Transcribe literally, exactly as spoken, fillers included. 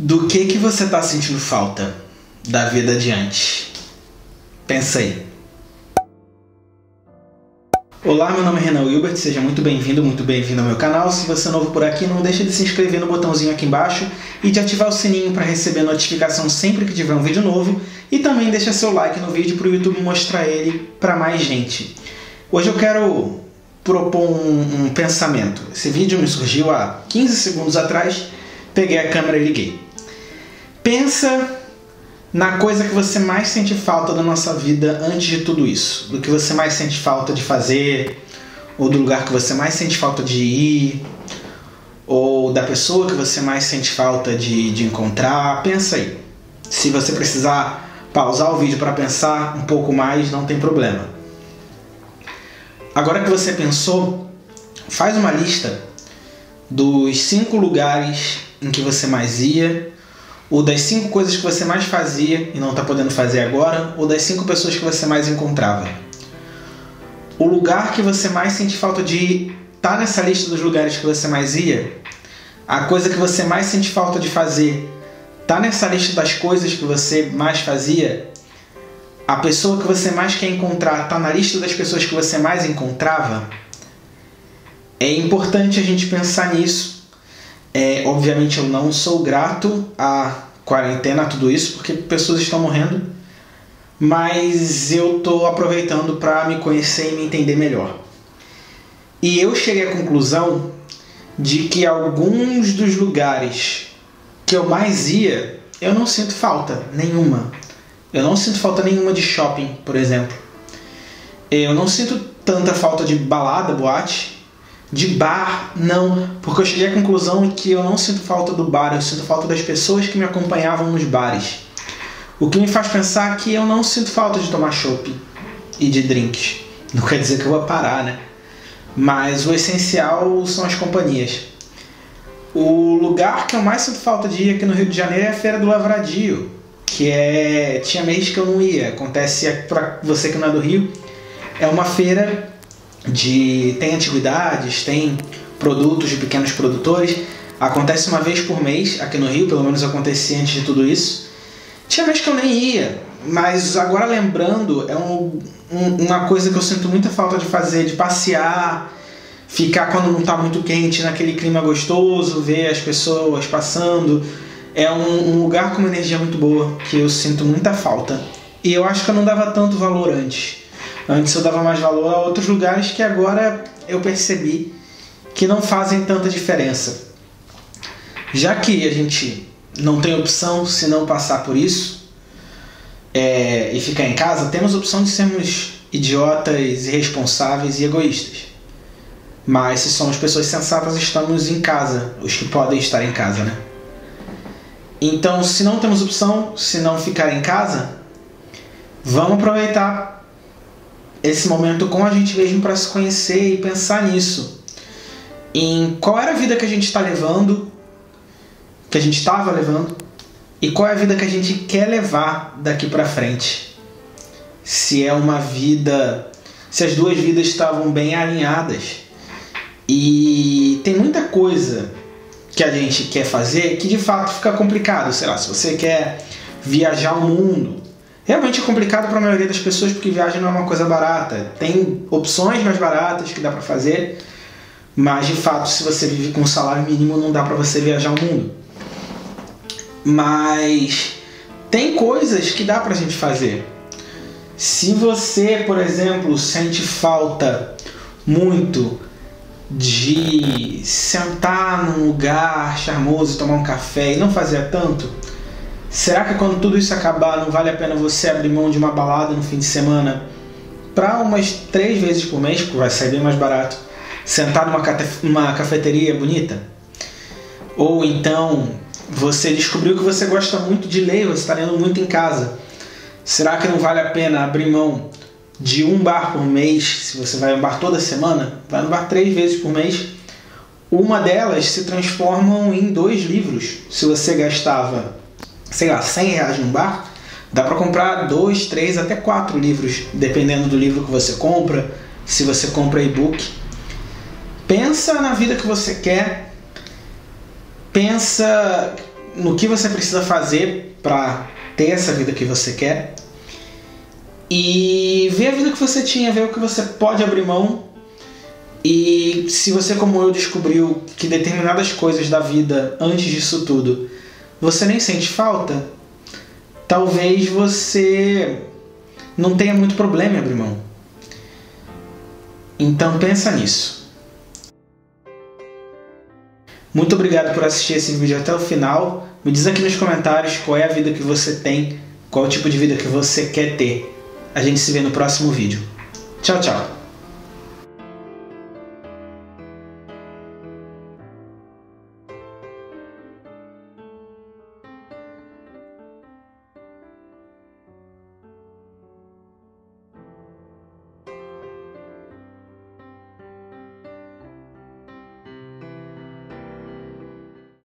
Do que que você tá sentindo falta da vida adiante? Pensa aí. Olá, meu nome é Renan Wilbert, seja muito bem-vindo, muito bem-vindo ao meu canal. Se você é novo por aqui, não deixa de se inscrever no botãozinho aqui embaixo e de ativar o sininho para receber notificação sempre que tiver um vídeo novo. E também deixa seu like no vídeo para o YouTube mostrar ele para mais gente. Hoje eu quero propor um, um pensamento. Esse vídeo me surgiu há quinze segundos atrás. Peguei a câmera e liguei. Pensa na coisa que você mais sente falta da nossa vida antes de tudo isso. Do que você mais sente falta de fazer, ou do lugar que você mais sente falta de ir, ou da pessoa que você mais sente falta de, de encontrar. Pensa aí. Se você precisar pausar o vídeo para pensar um pouco mais, não tem problema. Agora que você pensou, faz uma lista dos cinco lugares em que você mais ia, ou das cinco coisas que você mais fazia e não está podendo fazer agora, ou das cinco pessoas que você mais encontrava. O lugar que você mais sente falta de ir está nessa lista dos lugares que você mais ia. A coisa que você mais sente falta de fazer está nessa lista das coisas que você mais fazia. A pessoa que você mais quer encontrar está na lista das pessoas que você mais encontrava. É importante a gente pensar nisso. É, obviamente eu não sou grato à quarentena, a tudo isso, porque pessoas estão morrendo, mas eu estou aproveitando para me conhecer e me entender melhor. E eu cheguei à conclusão de que alguns dos lugares que eu mais ia, eu não sinto falta nenhuma. Eu não sinto falta nenhuma de shopping, por exemplo. Eu não sinto tanta falta de balada, boate. De bar, não, porque eu cheguei à conclusão que eu não sinto falta do bar, eu sinto falta das pessoas que me acompanhavam nos bares. O que me faz pensar que eu não sinto falta de tomar chopp e de drinks. Não quer dizer que eu vou parar, né? Mas o essencial são as companhias. O lugar que eu mais sinto falta de ir aqui no Rio de Janeiro é a Feira do Lavradio, que é... tinha mês que eu não ia. Acontece, pra você que não é do Rio, é uma feira... De, tem antiguidades, tem produtos de pequenos produtores. Acontece uma vez por mês aqui no Rio, pelo menos acontecia antes de tudo isso. Tinha vez que eu nem ia, mas agora lembrando, é um, um, uma coisa que eu sinto muita falta de fazer, de passear, ficar quando não está muito quente, naquele clima gostoso, ver as pessoas passando. É um, um lugar com uma energia muito boa, que eu sinto muita falta. E eu acho que eu não dava tanto valor antes. Antes eu dava mais valor a outros lugares que agora eu percebi que não fazem tanta diferença. Já que a gente não tem opção se não passar por isso é, e ficar em casa, temos a opção de sermos idiotas, irresponsáveis e egoístas. Mas se somos pessoas sensatas, estamos em casa, os que podem estar em casa, né? Então, se não temos opção, se não ficar em casa, vamos aproveitar esse momento com a gente mesmo para se conhecer e pensar nisso. Em qual era a vida que a gente está levando, que a gente estava levando, e qual é a vida que a gente quer levar daqui para frente. Se é uma vida... Se as duas vidas estavam bem alinhadas. E tem muita coisa que a gente quer fazer que de fato fica complicado. Sei lá, se você quer viajar o mundo... Realmente é complicado para a maioria das pessoas porque viagem não é uma coisa barata. Tem opções mais baratas que dá para fazer, mas de fato, se você vive com um salário mínimo, não dá para você viajar o mundo. Mas tem coisas que dá para a gente fazer. Se você, por exemplo, sente falta muito de sentar num lugar charmoso, tomar um café e não fazia tanto... Será que quando tudo isso acabar, não vale a pena você abrir mão de uma balada no fim de semana para umas três vezes por mês, porque vai sair bem mais barato, sentar numa uma cafeteria bonita? Ou então, você descobriu que você gosta muito de ler, você está lendo muito em casa. Será que não vale a pena abrir mão de um bar por mês, se você vai a um bar toda semana? Vai a um bar três vezes por mês. Uma delas se transformam em dois livros. Se você gastava... sei lá, cem reais num bar, dá para comprar dois, três, até quatro livros, dependendo do livro que você compra, se você compra e-book. Pensa na vida que você quer, pensa no que você precisa fazer para ter essa vida que você quer e ver a vida que você tinha, ver o que você pode abrir mão. E se você, como eu, descobriu que determinadas coisas da vida antes disso tudo você nem sente falta, talvez você não tenha muito problema em abrir mão. Então pensa nisso. Muito obrigado por assistir esse vídeo até o final. Me diz aqui nos comentários qual é a vida que você tem, qual é o tipo de vida que você quer ter. A gente se vê no próximo vídeo. Tchau, tchau!